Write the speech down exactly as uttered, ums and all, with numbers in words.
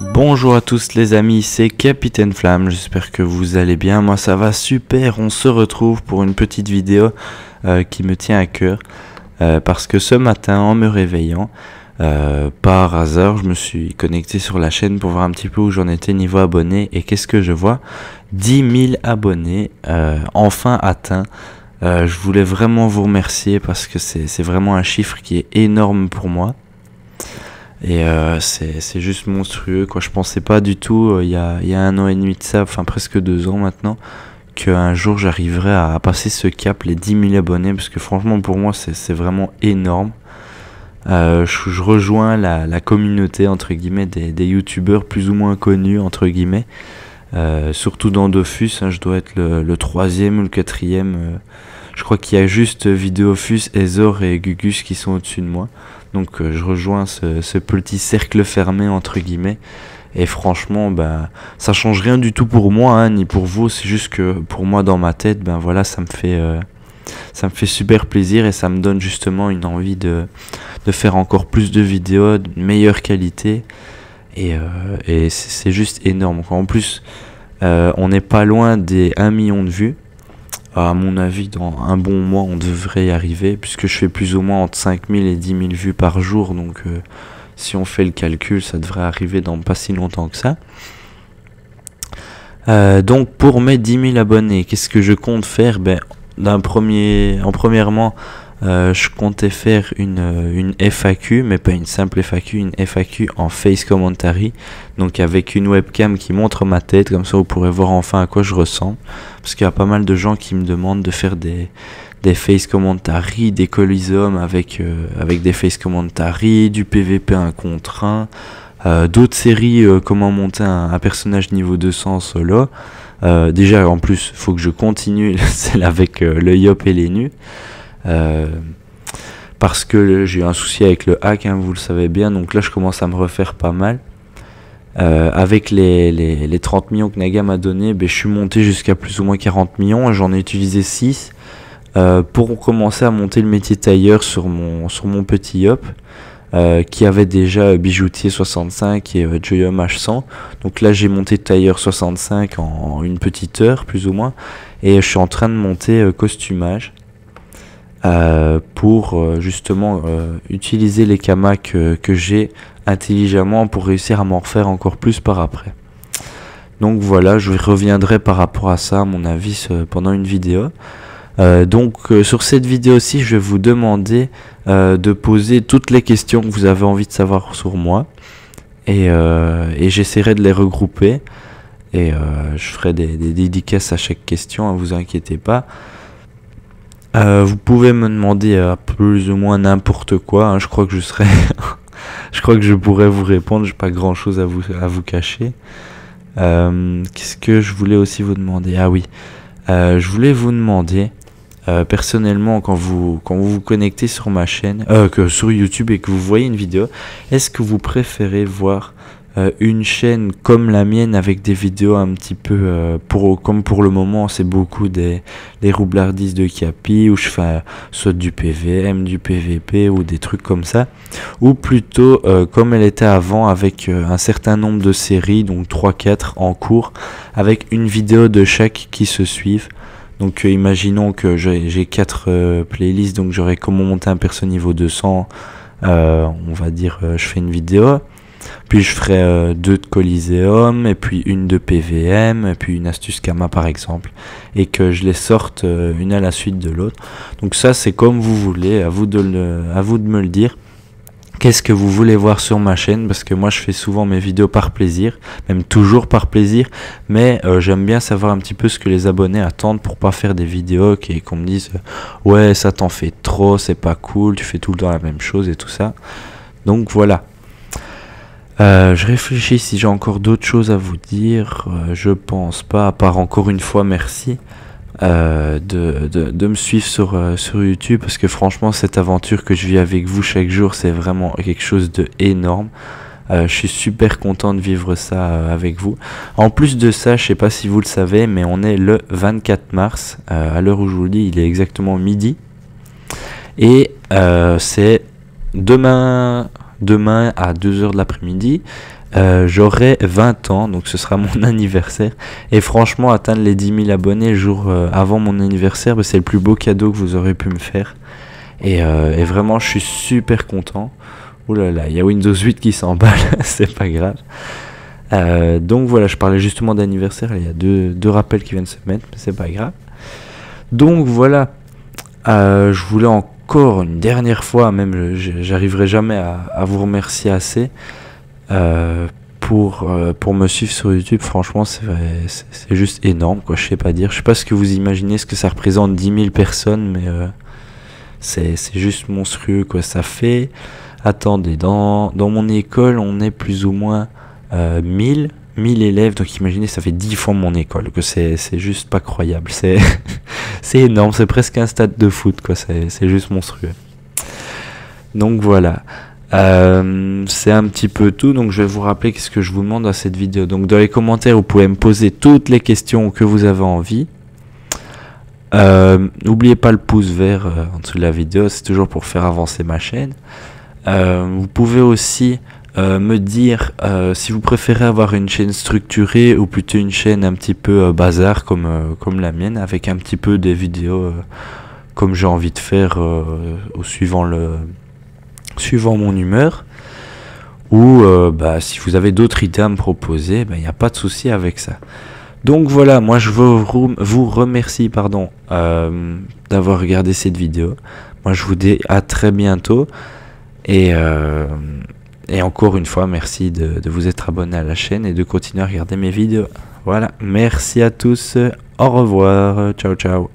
Bonjour à tous les amis, c'est Capitaine Flamme, j'espère que vous allez bien, moi ça va super, on se retrouve pour une petite vidéo euh, qui me tient à cœur, euh, parce que ce matin en me réveillant, euh, par hasard je me suis connecté sur la chaîne pour voir un petit peu où j'en étais niveau abonnés, et qu'est-ce que je vois? dix mille abonnés, euh, enfin atteints. Euh, je voulais vraiment vous remercier parce que c'est vraiment un chiffre qui est énorme pour moi. Et euh, c'est juste monstrueux, quoi. Je pensais pas du tout, il y a, y a un an et demi de ça, enfin presque deux ans maintenant, qu'un jour j'arriverais à, à passer ce cap, les dix mille abonnés, parce que franchement pour moi c'est vraiment énorme. Euh, je, je rejoins la, la communauté, entre guillemets, des, des youtubeurs plus ou moins connus, entre guillemets, euh, surtout dans Dofus, hein, je dois être le, le troisième ou le quatrième. Euh, je crois qu'il y a juste Vidéofus, Ezor et Gugus qui sont au-dessus de moi. Donc euh, je rejoins ce, ce petit cercle fermé entre guillemets, et franchement bah, ça change rien du tout pour moi hein, ni pour vous, c'est juste que pour moi dans ma tête ben voilà, ça me fait euh, ça me fait super plaisir et ça me donne justement une envie de, de faire encore plus de vidéos de meilleure qualité, et, euh, et c'est juste énorme quoi. En plus euh, on n'est pas loin des un million de vues. À mon avis, dans un bon mois, on devrait y arriver, puisque je fais plus ou moins entre cinq mille et dix mille vues par jour, donc euh, si on fait le calcul, ça devrait arriver dans pas si longtemps que ça. Euh, donc pour mes dix mille abonnés, qu'est-ce que je compte faire? Ben, d'un premier, en premièrement, euh, je comptais faire une, une F A Q, mais pas une simple F A Q, une F A Q en face commentary, donc avec une webcam qui montre ma tête, comme ça vous pourrez voir enfin à quoi je ressemble, parce qu'il y a pas mal de gens qui me demandent de faire des, des face commentary, des colosseums avec, euh, avec des face commentary, du P V P un contre un, euh, d'autres séries, euh, comment monter un, un personnage niveau deux cents en solo. Euh, déjà en plus, faut que je continue celle avec euh, le Yop et les Nus. Euh, parce que j'ai eu un souci avec le hack, hein, vous le savez bien, donc là je commence à me refaire pas mal. Euh, avec les, les, les trente millions que Naga m'a donné, ben, je suis monté jusqu'à plus ou moins quarante millions, j'en ai utilisé six euh, pour commencer à monter le métier tailleur sur mon, sur mon petit Yop. Euh, qui avait déjà euh, bijoutier soixante-cinq et euh, Joyum H cent. Donc là j'ai monté tailleur soixante-cinq en, en une petite heure plus ou moins, et je suis en train de monter euh, costumage euh, pour euh, justement euh, utiliser les kamas que, que j'ai intelligemment pour réussir à m'en refaire encore plus par après. Donc voilà, je reviendrai par rapport à ça à mon avis euh, pendant une vidéo. Euh, donc euh, sur cette vidéo-ci, je vais vous demander euh, de poser toutes les questions que vous avez envie de savoir sur moi, et, euh, et j'essaierai de les regrouper, et euh, je ferai des, des dédicaces à chaque question, hein, vous inquiétez pas. Euh, vous pouvez me demander euh, plus ou moins n'importe quoi, hein, je crois que je serai je crois que je pourrais vous répondre, j'ai pas grand chose à vous, à vous cacher. Euh, qu'est-ce que je voulais aussi vous demander? Ah oui, euh, je voulais vous demander... Euh, personnellement, quand vous, quand vous vous connectez sur ma chaîne, euh, que sur YouTube et que vous voyez une vidéo, est-ce que vous préférez voir euh, une chaîne comme la mienne avec des vidéos un petit peu, euh, pour, comme pour le moment, c'est beaucoup des les roublardises de Capi, où je fais euh, soit du P V M, du P V P ou des trucs comme ça, ou plutôt euh, comme elle était avant avec euh, un certain nombre de séries, donc trois quatre en cours, avec une vidéo de chaque qui se suivent. Donc euh, imaginons que j'ai quatre euh, playlists, donc j'aurai comment monter un perso niveau deux cents, euh, on va dire euh, je fais une vidéo, puis je ferai euh, deux de Coliseum, et puis une de P V M, et puis une astuce Kama par exemple, et que je les sorte euh, une à la suite de l'autre. Donc ça c'est comme vous voulez, à vous de, le, à vous de me le dire. Qu'est-ce que vous voulez voir sur ma chaîne? Parce que moi je fais souvent mes vidéos par plaisir, même toujours par plaisir, mais euh, j'aime bien savoir un petit peu ce que les abonnés attendent pour pas faire des vidéos qui qu'on me dise euh, ouais ça t'en fait trop, c'est pas cool, tu fais tout le temps la même chose et tout ça. Donc voilà. Euh, je réfléchis si j'ai encore d'autres choses à vous dire. Euh, je pense pas, à part encore une fois merci. Euh, de, de, de me suivre sur, euh, sur YouTube, parce que franchement cette aventure que je vis avec vous chaque jour c'est vraiment quelque chose de énorme. Euh, je suis super content de vivre ça euh, avec vous. En plus de ça, je sais pas si vous le savez, mais on est le vingt-quatre mars, euh, à l'heure où je vous le dis il est exactement midi, et euh, c'est demain demain à deux heures de l'après-midi Euh, j'aurai vingt ans, donc ce sera mon anniversaire, et franchement atteindre les dix mille abonnés jour euh, avant mon anniversaire, bah, c'est le plus beau cadeau que vous aurez pu me faire, et, euh, et vraiment je suis super content. Ouh là là, il y a Windows huit qui s'emballe, c'est pas grave. Euh, donc voilà, je parlais justement d'anniversaire, il y a deux, deux rappels qui viennent se mettre, mais c'est pas grave. Donc voilà, euh, je voulais encore une dernière fois, même j'arriverai jamais à, à vous remercier assez, Euh, pour, euh, pour me suivre sur YouTube. Franchement c'est juste énorme quoi, je sais pas dire, je sais pas ce que vous imaginez ce que ça représente dix mille personnes, mais euh, c'est juste monstrueux quoi. Ça fait, attendez, dans, dans mon école on est plus ou moins euh, mille élèves, donc imaginez ça fait dix fois mon école, que c'est juste pas croyable, c'est énorme, c'est presque un stade de foot quoi, c'est juste monstrueux. Donc voilà, Euh, c'est un petit peu tout, donc je vais vous rappeler qu'est-ce que je vous demande dans cette vidéo. Donc dans les commentaires vous pouvez me poser toutes les questions que vous avez envie, euh, n'oubliez pas le pouce vert euh, en dessous de la vidéo, c'est toujours pour faire avancer ma chaîne. Euh, vous pouvez aussi euh, me dire euh, si vous préférez avoir une chaîne structurée ou plutôt une chaîne un petit peu euh, bazar comme, euh, comme la mienne, avec un petit peu des vidéos euh, comme j'ai envie de faire euh, au suivant le suivant mon humeur, ou euh, bah, si vous avez d'autres idées à me proposer, il n'y a pas de souci avec ça. Donc voilà, moi je vous, vous remercie pardon euh, d'avoir regardé cette vidéo, moi je vous dis à très bientôt, et, euh, et encore une fois merci de, de vous être abonné à la chaîne et de continuer à regarder mes vidéos. Voilà, merci à tous, au revoir, ciao ciao.